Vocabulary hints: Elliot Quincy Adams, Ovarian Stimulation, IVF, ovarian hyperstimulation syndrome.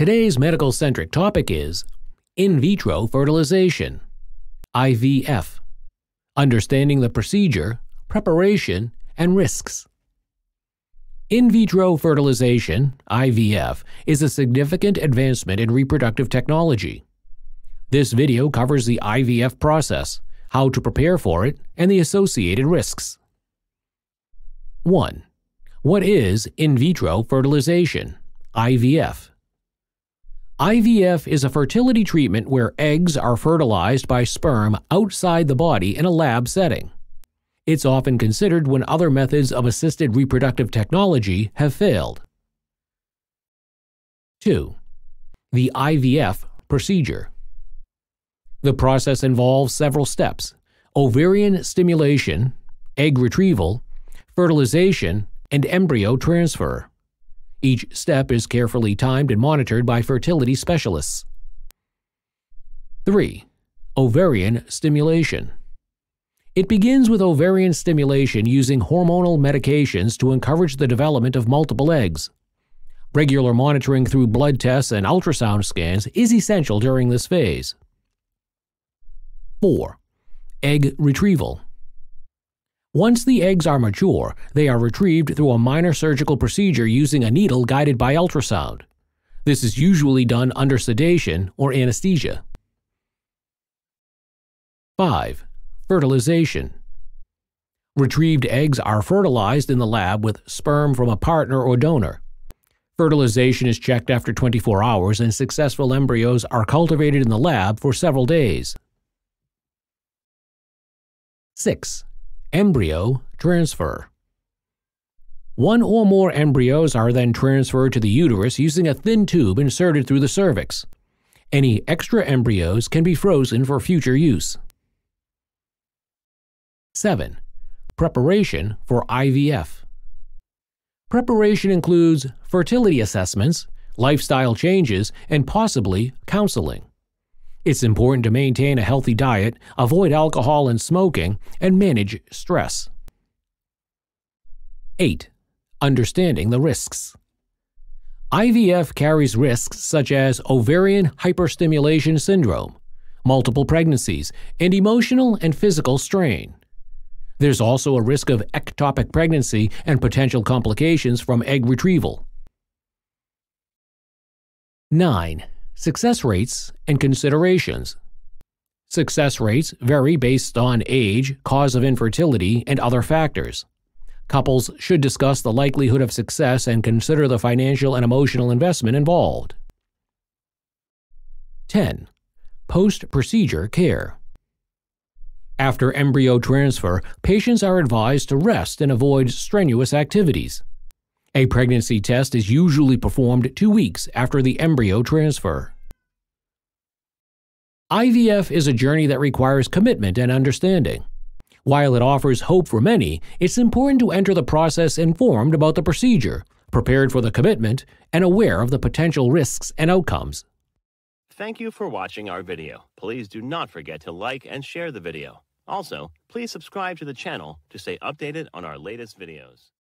Today's medical-centric topic is in vitro fertilization, IVF, understanding the procedure, preparation, and risks. In vitro fertilization, IVF, is a significant advancement in reproductive technology. This video covers the IVF process, how to prepare for it, and the associated risks. 1. What is in vitro fertilization, IVF? IVF is a fertility treatment where eggs are fertilized by sperm outside the body in a lab setting. It's often considered when other methods of assisted reproductive technology have failed. 2. The IVF procedure. The process involves several steps: ovarian stimulation, egg retrieval, fertilization, and embryo transfer. Each step is carefully timed and monitored by fertility specialists. 3. Ovarian stimulation. It begins with ovarian stimulation using hormonal medications to encourage the development of multiple eggs. Regular monitoring through blood tests and ultrasound scans is essential during this phase. 4. Egg retrieval. Once the eggs are mature, they are retrieved through a minor surgical procedure using a needle guided by ultrasound. This is usually done under sedation or anesthesia. 5. Fertilization. Retrieved eggs are fertilized in the lab with sperm from a partner or donor. Fertilization is checked after 24 hours, and successful embryos are cultivated in the lab for several days. 6. Embryo transfer. One or more embryos are then transferred to the uterus using a thin tube inserted through the cervix. Any extra embryos can be frozen for future use. 7. Preparation for IVF. Preparation includes fertility assessments, lifestyle changes, and possibly counseling. It's important to maintain a healthy diet, avoid alcohol and smoking, and manage stress. 8. Understanding the risks. IVF carries risks such as ovarian hyperstimulation syndrome, multiple pregnancies, and emotional and physical strain. There's also a risk of ectopic pregnancy and potential complications from egg retrieval. 9. Success rates and considerations. Success rates vary based on age, cause of infertility, and other factors. Couples should discuss the likelihood of success and consider the financial and emotional investment involved. 10. Post-procedure care. After embryo transfer, patients are advised to rest and avoid strenuous activities. A pregnancy test is usually performed 2 weeks after the embryo transfer. IVF is a journey that requires commitment and understanding. While it offers hope for many, it's important to enter the process informed about the procedure, prepared for the commitment, and aware of the potential risks and outcomes. Thank you for watching our video. Please do not forget to like and share the video. Also, please subscribe to the channel to stay updated on our latest videos.